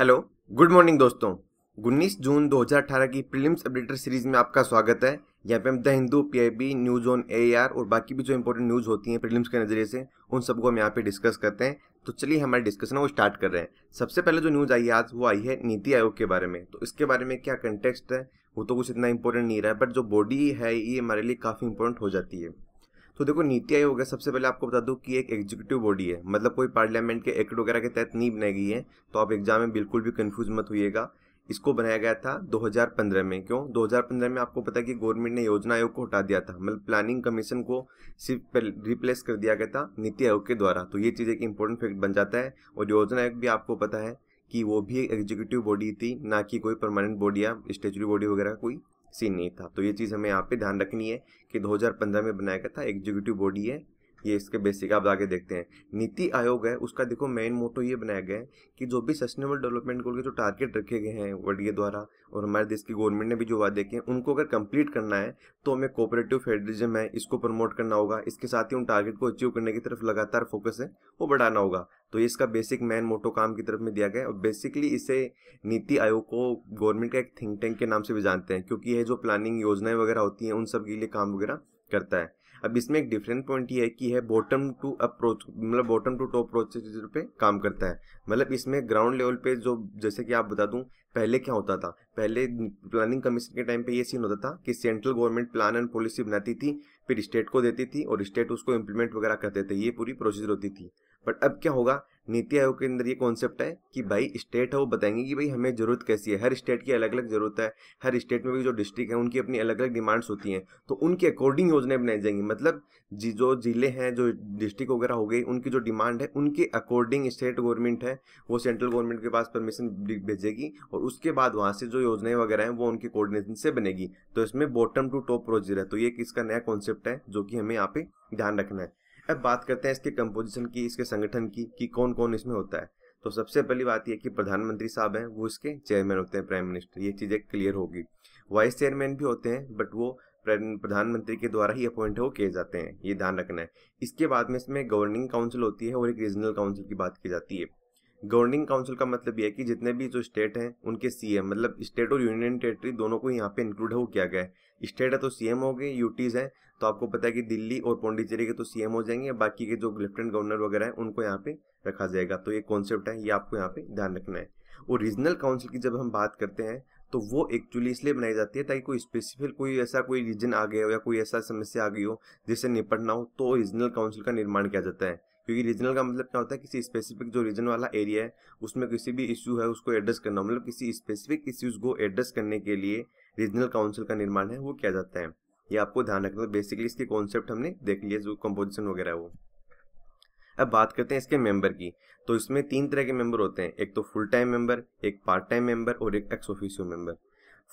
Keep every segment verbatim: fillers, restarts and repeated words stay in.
Hello good morning दोस्तों, उन्नीस जून दो हज़ार अठारह की प्रीलिम्स अपडेटर सीरीज में आपका स्वागत है। यहाँ पे हम the Hindu, P I B, news on AIR और बाकी भी जो इंपॉर्टेंट न्यूज होती हैं प्रीलिम्स के नजरिए से उन सबको हम यहाँ पे डिस्कस करते हैं। तो चलिए हमारे डिस्कशन है वो स्टार्ट कर रहे हैं। सबसे पहले जो न्यूज आई है आज वो आई है नीति आयोग के बारे में। तो इसके बारे में क्या कंटेक्स्ट है वो तो कुछ इतना इंपॉर्टेंट नहीं रहा है, बट जो बॉडी है ये हमारे लिए काफी इंपॉर्टेंट हो जाती है। तो देखो नीति आयोग है, सबसे पहले आपको बता दूं कि एक एग्जीक्यूटिव बॉडी है, मतलब कोई पार्लियामेंट के एक्ट वगैरह के तहत नहीं बनाई गई है। तो आप एग्जाम में बिल्कुल भी कंफ्यूज मत होइएगा। इसको बनाया गया था दो हज़ार पंद्रह में। क्यों दो हज़ार पंद्रह में? आपको पता है कि गवर्नमेंट ने योजना आयोग को हटा दिया था, मतलब प्लानिंग कमीशन को सिर्फ रिप्लेस कर दिया गया था नीति आयोग के द्वारा। तो ये चीज़ एक इंपॉर्टेंट फैक्ट बन जाता है। और योजना आयोग भी आपको पता है कि वो भी एक एग्जीक्यूटिव बॉडी थी, ना कि कोई परमानेंट बॉडी या स्टेचुरी बॉडी वगैरह कोई सीन नहीं था। तो ये चीज़ हमें यहाँ पे ध्यान रखनी है कि दो हज़ार पंद्रह में बनाया गया था, एग्जीक्यूटिव बॉडी है ये। इसके बेसिक आप आगे देखते हैं। नीति आयोग है उसका देखो मेन मोटो ये बनाया गया है कि जो भी सस्टेनेबल डेवलपमेंट गोल के जो टारगेट रखे गए हैं वर्ल्ड के द्वारा और हमारे देश की गवर्नमेंट ने भी जो वादे किए हैं उनको अगर कंप्लीट करना है तो हमें कोऑपरेटिव फेडरलिज्म है इसको प्रमोट करना होगा। इसके साथ ही उन टारगेट को अचीव करने की तरफ लगातार फोकस है वो बढ़ाना होगा। तो इसका बेसिक मेन मोटो काम की तरफ में दिया गया है। और बेसिकली इसे नीति आयोग को गवर्नमेंट का एक थिंक टैंक के नाम से भी जानते हैं, क्योंकि यह जो प्लानिंग योजनाएं वगैरह होती हैं उन सब के लिए काम वगैरह करता है। अब इसमें एक डिफरेंट पॉइंट ये है कि है बॉटम टू अप्रोच, मतलब बॉटम टू टॉप प्रोसीजर पे काम करता है। मतलब इसमें ग्राउंड लेवल पे जो, जैसे कि आप बता दूं पहले क्या होता था, पहले प्लानिंग कमीशन के टाइम पे ये सीन होता था कि central government plan and policy बनाती थी, फिर स्टेट को देती थी और स्टेट उसको इम्प्लीमेंट वगैरह करते थे, ये पूरी प्रोसीजर होती थी। बट अब क्या होगा, नीति आयोग के अंदर ये कॉन्सेप्ट है कि भाई स्टेट है वो बताएंगे कि भाई हमें ज़रूरत कैसी है। हर स्टेट की अलग अलग ज़रूरत है, हर स्टेट में भी जो डिस्ट्रिक्ट है उनकी अपनी अलग अलग डिमांड्स होती हैं, तो उनके अकॉर्डिंग योजनाएं बनाई जाएंगी। मतलब जो जिले हैं, जो डिस्ट्रिक्ट वगैरह हो गई, उनकी जो डिमांड है उनके अकॉर्डिंग स्टेट गवर्नमेंट है वो सेंट्रल गवर्नमेंट के पास परमिशन भेजेगी और उसके बाद वहाँ से जो योजनाएं वगैरह हैं वो उनके कोऑर्डिनेशन से बनेगी। तो इसमें बॉटम टू टॉप प्रोसीजर है। तो ये इसका नया कॉन्सेप्ट है जो कि हमें यहाँ पे ध्यान रखना है। अब बात करते हैं इसके कंपोजिशन की, इसके संगठन की, कि कौन कौन इसमें होता है। तो सबसे पहली बात यह कि प्रधानमंत्री साहब हैं वो इसके चेयरमैन होते हैं, प्राइम मिनिस्टर, ये चीज़ें क्लियर होगी। वाइस चेयरमैन भी होते हैं बट वो प्रधानमंत्री के द्वारा ही अपॉइंट हो किए जाते हैं, ये ध्यान रखना है। इसके बाद में इसमें गवर्निंग काउंसिल होती है और एक रीजनल काउंसिल की बात की जाती है। गवर्निंग काउंसिल का मतलब ये है कि जितने भी जो स्टेट हैं उनके सीएम, मतलब स्टेट और यूनियन टेरेटरी दोनों को यहाँ पे इंक्लूड हो किया गया है। स्टेट है तो सीएम हो गए, यूटीज हैं तो आपको पता है कि दिल्ली और पौंडीचेरी के तो सीएम हो जाएंगे, बाकी के जो लेफ्टिनेंट गवर्नर वगैरह हैं उनको यहाँ पे रखा जाएगा। तो ये कॉन्सेप्ट है, ये आपको यहाँ पे ध्यान रखना है। और रीजनल काउंसिल की जब हम बात करते हैं तो वो एक्चुअली इसलिए बनाई जाती है ताकि कोई स्पेसिफिक कोई ऐसा कोई रीजन आ गया हो या कोई ऐसा समस्या आ गई हो जिससे निपटना हो तो रीजनल काउंसिल का निर्माण किया जाता है। क्योंकि रीजनल का मतलब क्या होता है, किसी स्पेसिफिक जो रीजन वाला एरिया है उसमें किसी भी इश्यू है उसको एड्रेस करना, मतलब किसी स्पेसिफिक इश्यूज़ को एड्रेस करने के लिए रीजनल काउंसिल का निर्माण है वो किया जाता है। ये आपको ध्यान रखना है। बेसिकली इसके कॉन्सेप्ट हमने देख लिया जो कंपोजिशन वगैरह है वो। अब बात करते हैं इसके मेंबर की। तो इसमें तीन तरह के मेंबर होते हैं, एक तो फुल टाइम मेंबर, एक पार्ट टाइम मेंबर और एक ex officio member.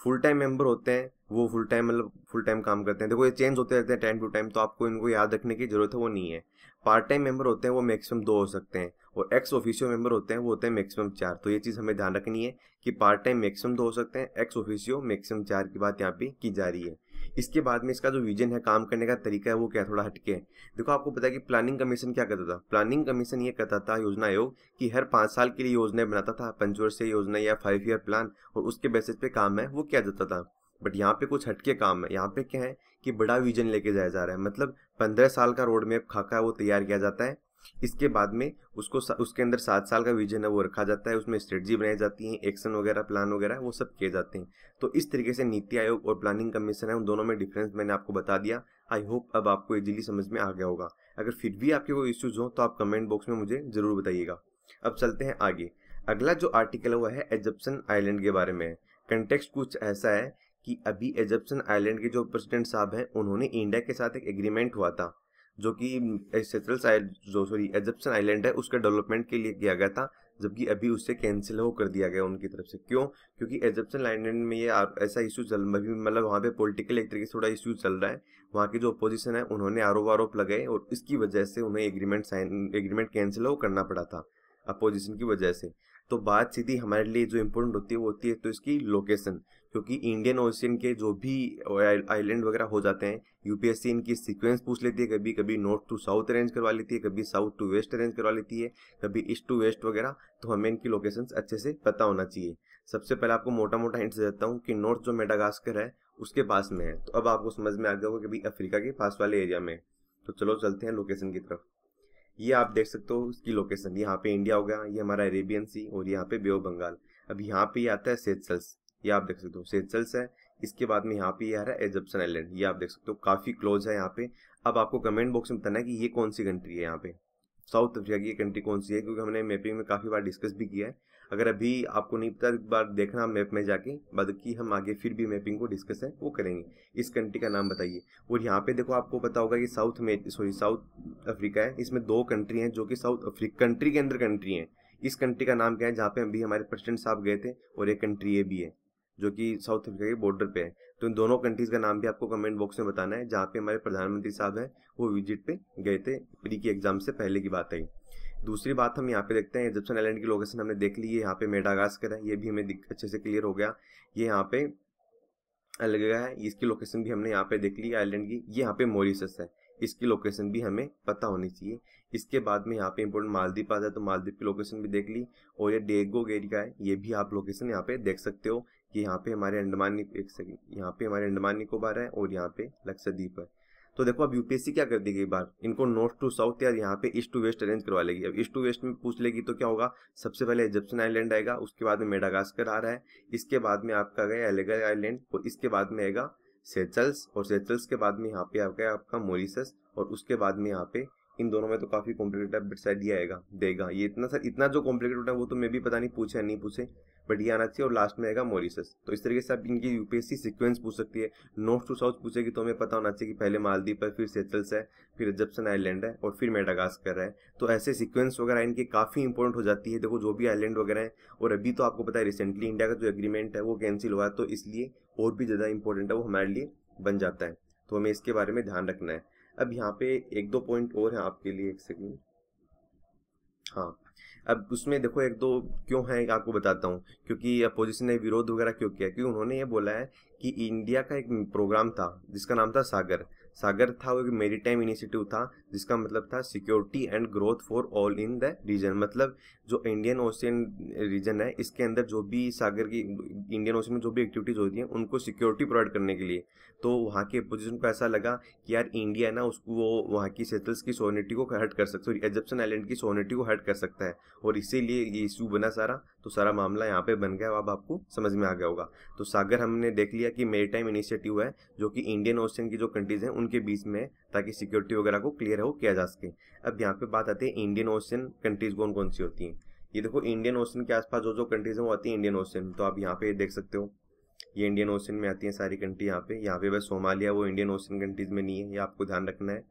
Full time member होते हैं वो फुल टाइम, मतलब फुल टाइम काम करते हैं। देखो ये चेंज होते रहते हैं टाइम टू टाइम, तो आपको इनको याद रखने की जरूरत है वो नहीं है। पार्ट टाइम मेंबर होते हैं वो मैक्सिमम दो हो सकते हैं और एक्स ऑफिशियो मेंबर होते हैं वो होते हैं मैक्सिमम चार। तो ये चीज़ हमें ध्यान रखनी है कि पार्ट टाइम मैक्सिमम दो हो सकते हैं, एक्स ऑफिशियो मैक्सिमम चार की बात यहाँ पे की जा रही है। इसके बाद में इसका जो विजन है, काम करने का तरीका है वो क्या थोड़ा हटके है। देखो आपको पता है कि प्लानिंग कमीशन क्या करता था, प्लानिंग कमीशन ये कहता था योजना आयोग कि हर पाँच साल के लिए योजनाएं बनाता था, पंचवर्षीय योजना या फाइव ईयर प्लान, और उसके बेसिस पे काम है वो किया जाता था। बट यहाँ पे कुछ हटके काम है, यहाँ पे क्या है कि बड़ा विजन लेके जाया जा रहा है, मतलब पंद्रह साल का रोड मैप खाका है वो तैयार किया जाता है। इसके बाद में उसको उसके अंदर सात साल का विजन है वो रखा जाता है, उसमें स्ट्रेटजी बनाई जाती है, एक्शन वगैरह प्लान वगैरह वो सब किए जाते हैं। तो इस तरीके से नीति आयोग और प्लानिंग कमीशन है उन दोनों में डिफरेंस मैंने आपको बता दिया। आई होप अब आपको इजीली समझ में आ गया होगा। अगर फिर भी आपके कोई इश्यूज हो तो आप कमेंट बॉक्स में मुझे जरूर बताइएगा। अब चलते हैं आगे। अगला जो आर्टिकल हुआ है एजप्शन आइलैंड के बारे में। कंटेक्स्ट कुछ ऐसा है कि अभी एजप्शन आइलैंड के जो प्रेसिडेंट साहब हैं उन्होंने इंडिया के साथ एक एग्रीमेंट हुआ था जो कि सेशेल्स जो सॉरी एजप्शन आइलैंड है उसके डेवलपमेंट के लिए किया गया था, जबकि अभी उससे कैंसिल हो कर दिया गया उनकी तरफ से। क्यों? क्योंकि एजप्शन आइलैंड में ये ऐसा इशू चल, मतलब वहाँ पे पॉलिटिकल एक तरीके से थोड़ा इशू चल रहा है, वहाँ की जो अपोजिशन है उन्होंने आरोप आरोप लगाए और इसकी वजह से उन्हें एग्रीमेंट साइन एग्रीमेंट कैंसिल हो करना पड़ा था अपोजिशन की वजह से। तो बात सीधी हमारे लिए जो इम्पोर्टेंट होती है वो होती है तो इसकी लोकेशन, क्योंकि इंडियन ओशियन के जो भी आइलैंड वगैरह हो जाते हैं, यूपीएससी इनकी सीक्वेंस पूछ लेती है, कभी कभी नॉर्थ टू साउथ अरेंज करवा लेती है, कभी साउथ टू वेस्ट अरेंज करवा लेती है, कभी ईस्ट टू वेस्ट वगैरह, तो हमें इनकी लोकेशंस अच्छे से पता होना चाहिए। सबसे पहले आपको मोटा मोटा हिंट दे देता हूँ कि नॉर्थ जो मेडागास्कर है उसके पास में है, तो अब आपको समझ में आ गया होगा कि अफ्रीका के पास वाले एरिया में। तो चलो चलते हैं लोकेशन की तरफ। ये आप देख सकते हो इसकी लोकेशन, यहाँ पे इंडिया हो गया, ये हमारा अरेबियन सी और यहाँ पे बे ऑफ बंगाल। अब यहाँ पे आता है सेशेल्स, ये आप देख सकते हो सेशेल्स है। इसके बाद में यहाँ पे आ रहा है एजप्शन आइलैंड, ये आप देख सकते हो काफी क्लोज है यहाँ पे। अब आपको कमेंट बॉक्स में बताना है कि ये कौन सी कंट्री है, यहाँ पे साउथ अफ्रीका की कंट्री कौन सी है, क्योंकि हमने मैपिंग में काफी बार डिस्कस भी किया है। अगर अभी आपको नहीं पता एक बार देखना मैप में जाके, बल्कि हम आगे फिर भी मैपिंग को डिस्कस है वो करेंगे। इस कंट्री का नाम बताइए। और यहाँ पे देखो आपको पता होगा कि साउथ में सॉरी साउथ अफ्रीका है, इसमें दो कंट्री हैं जो कि साउथ अफ्रीका कंट्री के अंदर कंट्री हैं। इस कंट्री का नाम क्या है, जहाँ पे अभी हमारे प्रेसिडेंट साहब गए थे, और एक कंट्री ये भी है जो कि साउथ अफ्रीका के बॉर्डर पे है। तो इन दोनों कंट्रीज का नाम भी आपको कमेंट बॉक्स में बताना है, जहाँ पे हमारे प्रधानमंत्री साहब हैं वो विजिट पे गए थे, प्री की एग्जाम से पहले की बात है। दूसरी बात हम यहाँ पे देखते हैं, एजप्शन आइलैंड की लोकेशन हमने देख ली है, यहाँ पे मेडागास्कर है, ये भी हमें अच्छे से क्लियर हो गया। ये यहाँ पे अलग है, इसकी लोकेशन भी हमने यहाँ पे देख ली आइलैंड की। ये यहाँ पे मॉरिशस है, इसकी लोकेशन भी हमें पता होनी चाहिए। इसके बाद में यहाँ पे इम्पोर्टेंट मालदीव आता है, तो मालदीव की लोकेशन भी देख ली। और ये डेगो गेरी का है, ये भी आप लोकेशन यहाँ पे देख सकते हो कि यहाँ पे हमारे अंडमान एक सेकंड यहाँ पे हमारे अंडमान निकोबार है और यहाँ पे लक्षद्वीप है। तो देखो अब यूपीएससी क्या कर देगी, एक बार इनको नॉर्थ टू साउथ या यहाँ पे ईस्ट टू वेस्ट अरेंज करवा लेगी। अब ईस्ट टू वेस्ट में पूछ लेगी तो क्या होगा, सबसे पहले एजप्शन आइलैंड आएगा, उसके बाद में मेडागास्कर आ रहा है, इसके बाद में आपका गया एलेगर आइलैंड, और इसके बाद में आएगा सेशेल्स, और सेशेल्स के बाद में यहाँ पे आपका आपका मॉरिशस, और उसके बाद में यहाँ पे इन दोनों में तो काफी कॉम्प्लिकेटेड अपडेट दिया आएगा देगा। ये इतना सर इतना जो कॉम्प्लिकेटेड है वो तो मैं भी पता नहीं पूछे नहीं पूछे, बट ये आना चाहिए। और लास्ट में आएगा मॉरिशस। तो इस तरीके से आप इनकी यूपीएससी सीक्वेंस पूछ सकती है। नॉर्थ टू साउथ पूछेगी तो हमें पता होना चाहिए कि पहले मालदीव है, फिर सेशेल्स है, फिर एजप्शन आइलैंड है, और फिर मेडागास्कर है। तो ऐसे सीक्वेंस वगैरह इनकी काफ़ी इंपॉर्टेंट हो जाती है, देखो जो भी आइलैंड वगैरह हैं। और अभी तो आपको पता है रिसेंटली इंडिया का जो एग्रीमेंट है वो कैंसिल हुआ है, तो इसलिए और भी ज़्यादा इंपॉर्टेंट है वो हमारे लिए बन जाता है, तो हमें इसके बारे में ध्यान रखना है। अब यहाँ पे एक दो पॉइंट और हैं आपके लिए, एक सेकेंड। हाँ, अब उसमें देखो एक दो क्यों है आपको बताता हूँ, क्योंकि अपोजिशन ने विरोध वगैरह क्यों किया, क्योंकि उन्होंने ये बोला है कि इंडिया का एक प्रोग्राम था जिसका नाम था सागर। सागर था वो एक मेरीटाइम इनिशिएटिव था, जिसका मतलब था security and growth for all in the region. मतलब जो इंडियन ओशियन रीजन है इसके अंदर जो भी सागर की इंडियन ओशियन में जो भी एक्टिविटीज़ होती हैं उनको सिक्योरिटी प्रोवाइड करने के लिए। तो वहाँ के अपोजिशन को ऐसा लगा कि यार इंडिया ना उसको वो वहाँ की सेशेल्स की सोवरेनिटी को हर्ट कर सकता है, एजप्शन आइलैंड की सोवरेनिटी को हर्ट कर सकता है, और इसीलिए ये इशू बना सारा। तो सारा मामला यहाँ पे बन गया, अब आपको समझ में आ गया होगा। तो सागर हमने देख लिया कि मेरीटाइम इनिशिएटिव है जो कि इंडियन ओशियन की जो कंट्रीज हैं उनके बीच में, ताकि सिक्योरिटी वगैरह को क्लियर हो किया जा सके। अब यहाँ पे बात आती है इंडियन ओशियन कंट्रीज कौन कौन सी होती हैं। ये देखो इंडियन ओशियन के आसपास जो जो कंट्रीज हैं वो आती है इंडियन ओशियन। तो आप यहाँ पे देख सकते हो ये इंडियन ओशियन में आती है सारी कंट्री। यहाँ पे यहाँ पे बस सोमालिया वो इंडियन ओशियन कंट्रीज में नहीं है, ये आपको ध्यान रखना है।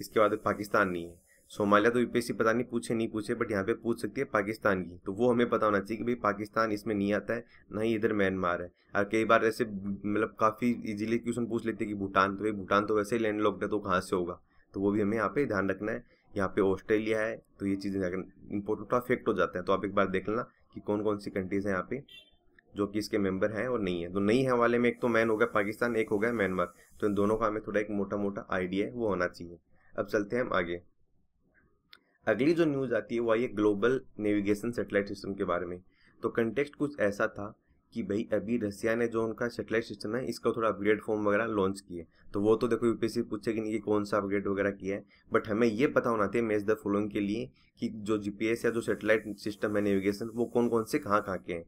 इसके बाद पाकिस्तान नहीं है। सोमालिया तो यूपीएससी पता नहीं पूछे नहीं पूछे, बट यहाँ पे पूछ सकती है पाकिस्तान की, तो वो हमें पता होना चाहिए कि भाई पाकिस्तान इसमें नहीं आता है, ना ही इधर म्यांमार है। और कई बार ऐसे मतलब काफ़ी इजीली क्वेश्चन पूछ लेते हैं कि भूटान, तो भाई भूटान तो वैसे ही लैंड लॉक्ड है तो कहाँ से होगा, तो वो भी हमें यहाँ पे ध्यान रखना है। यहाँ पे ऑस्ट्रेलिया है, तो ये चीज़ें इंपॉर्टेंट अफेक्ट हो जाता है। तो आप एक बार देख लेना कि कौन कौन सी कंट्रीज़ हैं यहाँ पे जो कि इसके मेंबर हैं और नहीं है। तो नहीं है वाले में एक तो मैन हो गया पाकिस्तान, एक हो गया म्यांमार, तो इन दोनों का हमें थोड़ा एक मोटा मोटा आइडिया है वो होना चाहिए। अब चलते हैं हम आगे। अगली जो न्यूज़ आती है वो आई है ग्लोबल नेविगेशन सैटेलाइट सिस्टम के बारे में। तो कंटेक्स्ट कुछ ऐसा था कि भाई अभी रसिया ने जो उनका सैटेलाइट सिस्टम है इसका थोड़ा अपग्रेड फॉर्म वगैरह लॉन्च किए, तो वो तो देखो यूपीएससी पूछेगी नहीं कि कौन सा अपग्रेड वगैरह किया है, बट हमें ये पता होना चाहिए मैच द फॉलोइंग के लिए कि जो जीपीएस या जो सैटेलाइट सिस्टम है नेविगेशन वो कौन कौन से कहाँ कहाँ के हैं।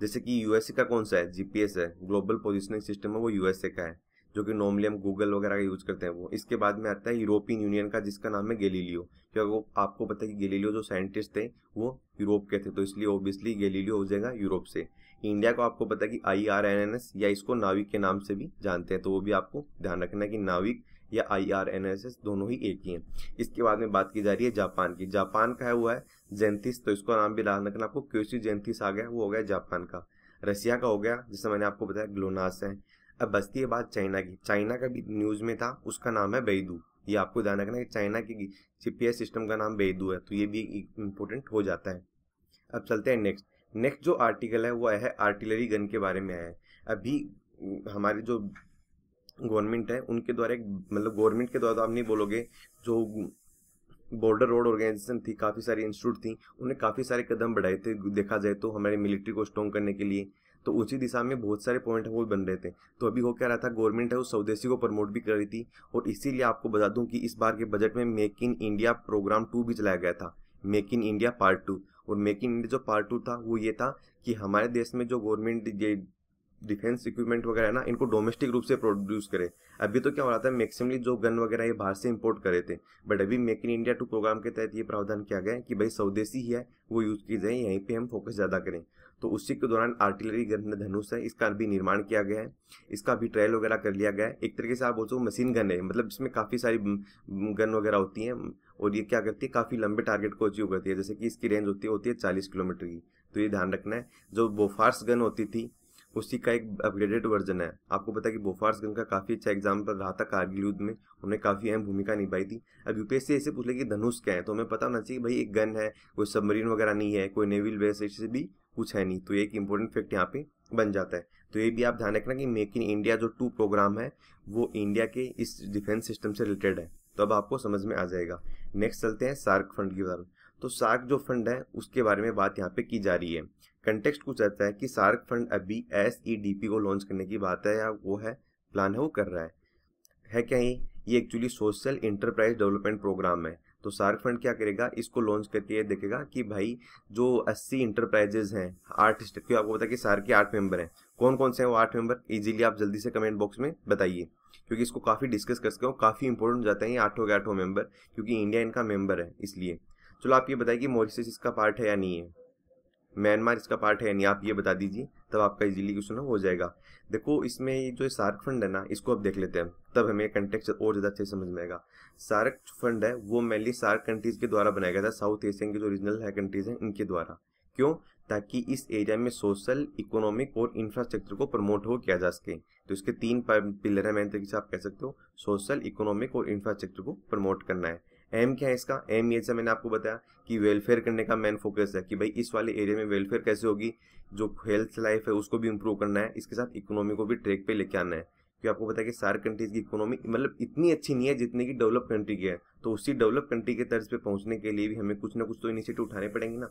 जैसे कि यूएसए का कौन सा है जीपीएस है, ग्लोबल पोजिशनिंग सिस्टम है वो यूएसए का है, जो कि नॉर्मली हम गूगल वगैरह का यूज करते हैं वो। इसके बाद में आता है यूरोपियन यूनियन का, जिसका नाम है गैलीलियो, क्योंकि वो आपको पता है कि गैलीलियो जो साइंटिस्ट थे वो यूरोप के थे, तो इसलिए ओब्वियसली गैलीलियो हो जाएगा यूरोप से। इंडिया को आपको पता है कि I R N S S या इसको नाविक के नाम से भी जानते हैं, तो वो भी आपको ध्यान रखना है कि नाविक या I R N S S दोनों ही एक ही हैं। इसके बाद में बात की जा रही है जापान की। जापान का है हुआ है जेंथिस, तो इसको नाम भी ध्यान रखना आपको, क्योसी जेंथिस आ गया वो हो गया जापान का। रसिया का हो गया जिससे मैंने आपको बताया ग्लोनास है। अब बचती है बात चाइना की। चाइना का भी न्यूज़ में था, उसका नाम है बेइदू, ये आपको ध्यान रखना है कि चाइना की जीपीएस सिस्टम का नाम बेइदू है, तो ये भी इम्पोर्टेंट हो जाता है। अब चलते हैं नेक्स्ट। नेक्स्ट जो आर्टिकल है वो आया है आर्टिलरी गन के बारे में आया है। अभी हमारी जो गवर्नमेंट है उनके द्वारा, मतलब गवर्नमेंट के द्वारा आप नहीं बोलोगे, जो बॉर्डर रोड ऑर्गेनाइजेशन थी, काफ़ी सारी इंस्टीट्यूट थी, उन्हें काफ़ी सारे कदम बढ़ाए थे देखा जाए तो हमारी मिलिट्री को स्ट्रॉन्ग करने के लिए। तो उसी दिशा में बहुत सारे पॉइंट वो बन रहे थे। तो अभी हो क्या रहा था, गवर्नमेंट है वो स्वदेशी को प्रमोट भी कर रही थी। और इसीलिए आपको बता दूं कि इस बार के बजट में make in India programme two भी चलाया गया था, make in India part two. और मेक इन इंडिया जो पार्ट टू था वो ये था कि हमारे देश में जो गवर्नमेंट ये डिफेंस इक्विपमेंट वगैरह है ना, इनको डोमेस्टिक रूप से प्रोड्यूस करे। अभी तो क्या हो रहा था, मैक्सिमली जो गन वगैरह ये बाहर से इंपोर्ट करे थे, बट अभी make in India two programme के तहत ये प्रावधान किया गया है कि भाई स्वदेशी ही है वो यूज़ की जाए, यहीं पे हम फोकस ज़्यादा करें। तो उसी के दौरान आर्टिलरी गन धनुष है, इसका भी निर्माण किया गया है, इसका भी ट्रायल वगैरह कर लिया गया है। एक तरीके से आप बोल सकते हो मशीन गन है, मतलब इसमें काफ़ी सारी गन वगैरह होती हैं और ये क्या करती है, काफ़ी लंबे टारगेट को अचीव करती है। जैसे कि इसकी रेंज होती है होती है चालीस किलोमीटर की। तो ये ध्यान रखना है, जो बोफोर्स गन होती थी उसी का एक अपग्रेडेड वर्जन है। आपको पता है कि बोफोर्स गन का काफ़ी अच्छा एग्जाम्पल रहा था कारगिल युद्ध में, उन्होंने काफ़ी अहम भूमिका निभाई थी। अब यूपीएससी ऐसे पूछ ले कि धनुष क्या है, तो हमें पता होना चाहिए भाई एक गन है, कोई सबमरीन वगैरह नहीं है, कोई नेवल बेस से भी कुछ है नहीं। तो एक इंपॉर्टेंट फैक्ट यहाँ पे बन जाता है। तो ये भी आप ध्यान रखना कि मेक इन इंडिया जो टू प्रोग्राम है वो इंडिया के इस डिफेंस सिस्टम से रिलेटेड है। तो अब आपको समझ में आ जाएगा। नेक्स्ट चलते हैं सार्क फंड के बारे। तो सार्क जो फंड है उसके बारे में बात यहाँ पे की जा रही है। कंटेक्स्ट कुछ रहता है कि सार्क फंड अभी एसईडीपी को लॉन्च करने की बात है या वो है प्लान है वो कर रहा है, है क्या ये ये actually social enterprise development programme है। तो सार्क फंड क्या करेगा, इसको लॉन्च करके ये देखेगा कि भाई जो अस्सी इंटरप्राइजेज हैं, आठ स्टेट, क्यों आपको पता है कि सार्क के आठ मेंबर हैं, कौन कौन से हैं वो आठ मेंबर, इजीली आप जल्दी से कमेंट बॉक्स में बताइए, क्योंकि इसको काफ़ी डिस्कस कर सके, काफ़ी इंपॉर्टेंट हो जाता है ये आठों के आठों मेंबर, क्योंकि इंडिया इनका मेंबर है। इसलिए चलो आप ये बताइए कि मॉरिशस इसका पार्ट है या नहीं है, म्यांमार इसका पार्ट है या नहीं, आप ये बता दीजिए, तब आपका इजीली क्वेश्चन हो जाएगा। देखो इसमें जो सार्क फंड है ना, इसको आप देख लेते हैं, तब हमें कंटेक्स्ट और ज़्यादा अच्छे समझ में आएगा। सार्क फंड है वो मेनली सार्क कंट्रीज़ के द्वारा बनाया गया था, साउथ एशियन के जो रीजनल है कंट्रीज़ हैं इनके द्वारा। क्यों? ताकि इस एरिया में सोशल, इकोनॉमिक और इंफ्रास्ट्रक्चर को प्रमोट हो किया जा सके। तो इसके तीन पिलर हैं, मेन तरीके से आप कह सकते हो, सोशल, इकोनॉमिक और इंफ्रास्ट्रक्चर को प्रमोट करना है। एम क्या है इसका, एम ये मैंने आपको बताया कि वेलफेयर करने का मेन फोकस है कि भाई इस वाले एरिया में वेलफेयर कैसे होगी, जो हेल्थ लाइफ है उसको भी इम्प्रूव करना है, इसके साथ इकोनॉमी को भी ट्रैक पे लेके आना है। क्योंकि आपको पता है कि सार्क कंट्रीज़ की इकोनॉमी मतलब इतनी अच्छी नहीं है जितनी कि डेवलप कंट्री की है, तो उसी डेवलप कंट्री के तर्ज पर पहुँचने के लिए भी हमें कुछ ना कुछ तो इनिशिएटिव उठाने पड़ेंगे ना।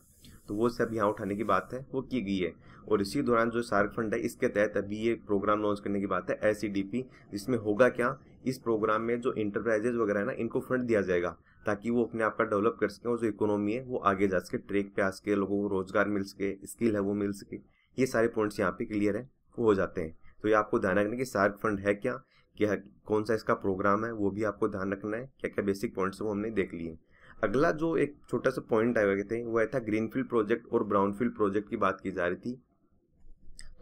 तो वो सब यहाँ उठाने की बात है वो की गई है। और इसी दौरान जो सार्क फंड है इसके तहत अभी ये प्रोग्राम लॉन्च करने की बात है एसईडीपी, जिसमें होगा क्या, इस प्रोग्राम में जो इंटरप्राइजेज वगैरह है ना इनको फंड दिया जाएगा ताकि वो अपने आप का डेवलप कर सकें और जो इकोनॉमी है वो आगे जा सके, ट्रैक पे आ सके, लोगों को रोजगार मिल सके, स्किल है वो मिल सके। ये सारे पॉइंट्स यहाँ पे क्लियर है वो हो जाते हैं। तो ये आपको ध्यान रखना कि सार्क फंड है क्या, क्या कौन सा इसका प्रोग्राम है, वो भी आपको ध्यान रखना है। क्या क्या बेसिक पॉइंट्स वो हमने देख लिए। अगला जो एक छोटा सा पॉइंट आए हुए थे वो आया था ग्रीनफील्ड प्रोजेक्ट और ब्राउनफील्ड प्रोजेक्ट की बात की जा रही थी,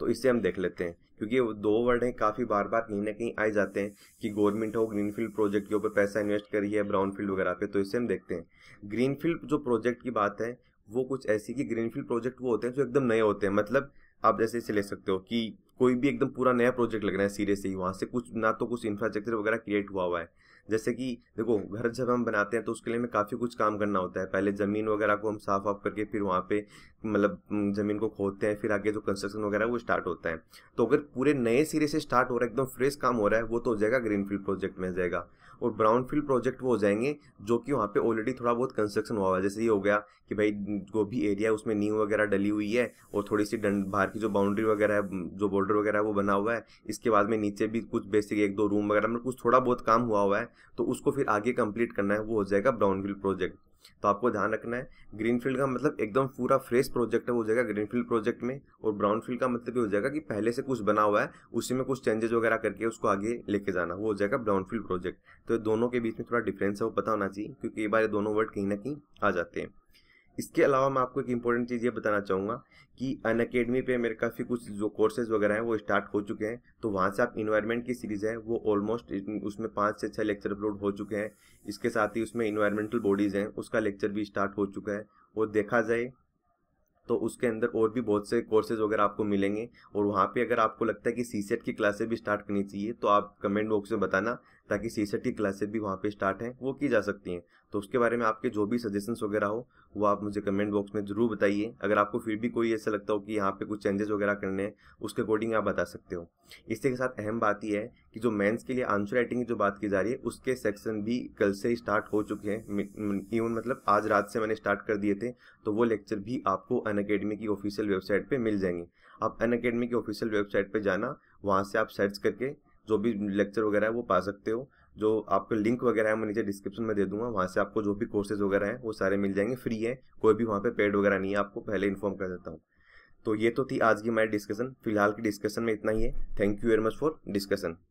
तो इसे हम देख लेते हैं क्योंकि वो दो वर्ड हैं काफ़ी बार बार कहीं ना कहीं आए जाते हैं कि गवर्नमेंट हो ग्रीनफील्ड प्रोजेक्ट के ऊपर पैसा इन्वेस्ट कर रही है ब्राउनफील्ड वगैरह पे, तो इसे हम देखते हैं। ग्रीनफील्ड जो प्रोजेक्ट की बात है वो कुछ ऐसी कि ग्रीनफील्ड प्रोजेक्ट वो होते हैं जो एकदम नए होते हैं, मतलब आप जैसे इसे ले सकते हो कि कोई भी एकदम पूरा नया प्रोजेक्ट लग रहा है सिरे से ही, वहाँ से कुछ ना तो कुछ इंफ्रास्ट्रक्चर वगैरह क्रिएट हुआ हुआ है। जैसे कि देखो घर जब हम बनाते हैं तो उसके लिए हमें काफ़ी कुछ काम करना होता है, पहले ज़मीन वगैरह को हम साफ ऑफ करके फिर वहाँ पे मतलब ज़मीन को खोदते हैं, फिर आगे जो कंस्ट्रक्शन वगैरह वो स्टार्ट होता है। तो अगर पूरे नए सिरे से स्टार्ट हो रहा है, एकदम फ्रेश काम हो रहा है, वो तो हो जाएगा ग्रीनफील्ड प्रोजेक्ट में जाएगा। और ब्राउनफील्ड प्रोजेक्ट वो हो जाएंगे जो कि वहाँ पे ऑलरेडी थोड़ा बहुत कंस्ट्रक्शन हुआ हुआ है, जैसे ये हो गया कि भाई जो भी एरिया है उसमें नींव वगैरह डली हुई है और थोड़ी सी डंड बाहर की जो बाउंड्री वगैरह है, जो बॉर्डर वगैरह है वो बना हुआ है, इसके बाद में नीचे भी कुछ बेसिक एक दो रूम वगैरह में कुछ थोड़ा बहुत काम हुआ हुआ है, तो उसको फिर आगे कंप्लीट करना है, वो हो जाएगा ब्राउनफील्ड प्रोजेक्ट। तो आपको ध्यान रखना है ग्रीनफील्ड का मतलब एकदम पूरा फ्रेश प्रोजेक्ट है वो हो जाएगा ग्रीनफील्ड प्रोजेक्ट में, और ब्राउनफील्ड का मतलब ये हो जाएगा कि पहले से कुछ बना हुआ है उसी में कुछ चेंजेस वगैरह करके उसको आगे लेके जाना, वो हो जाएगा ब्राउनफील्ड प्रोजेक्ट। तो दोनों के बीच में थोड़ा डिफरेंस है वो पता होना चाहिए क्योंकि कई बार दोनों वर्ड कहीं ना कहीं आ जाते हैं। इसके अलावा मैं आपको एक इंपॉर्टेंट चीज़ ये बताना चाहूँगा कि अनअकैडमी पे मेरे काफ़ी कुछ जो कोर्सेज वगैरह हैं वो स्टार्ट हो चुके हैं, तो वहाँ से आप इन्वायरमेंट की सीरीज़ है वो ऑलमोस्ट उसमें पाँच से छः लेक्चर अपलोड हो चुके हैं। इसके साथ ही उसमें इन्वायरमेंटल बॉडीज़ हैं उसका लेक्चर भी स्टार्ट हो चुका है, और देखा जाए तो उसके अंदर और भी बहुत से कोर्सेज वगैरह आपको मिलेंगे। और वहाँ पे अगर आपको लगता है कि सीसेट की क्लासेस भी स्टार्ट करनी चाहिए तो आप कमेंट बॉक्स में बताना ताकि सीसेट की क्लासेस भी वहाँ पे स्टार्ट हैं वो की जा सकती हैं। तो उसके बारे में आपके जो भी सजेशंस वगैरह हो वो आप मुझे कमेंट बॉक्स में जरूर बताइए। अगर आपको फिर भी कोई ऐसा लगता हो कि यहाँ पे कुछ चेंजेस वगैरह करने हैं उसके अकॉर्डिंग आप बता सकते हो। इसके के साथ अहम बात यह है कि जो मेंस के लिए आंसर राइटिंग की जो बात की जा रही है उसके सेक्शन भी कल से स्टार्ट हो चुके हैं, इवन मतलब आज रात से मैंने स्टार्ट कर दिए थे। तो वो लेक्चर भी आपको अनअकैडमी की ऑफिशियल वेबसाइट पे मिल जाएंगे। आप अनअकैडमी की ऑफिशियल वेबसाइट पे जाना, वहाँ से आप सर्च करके जो भी लेक्चर वगैरह है वो पा सकते हो। जो आपको लिंक वगैरह है मैं नीचे डिस्क्रिप्शन में दे दूंगा, वहाँ से आपको जो भी कोर्सेज वगैरह हैं वो सारे मिल जाएंगे, फ्री है, कोई भी वहाँ पे पेड वगैरह नहीं है, आपको पहले इन्फॉर्म कर देता हूँ। तो ये तो थी आज की हमारी डिस्कशन। फिलहाल की डिस्कशन में इतना ही है। Thank you very much for discussion.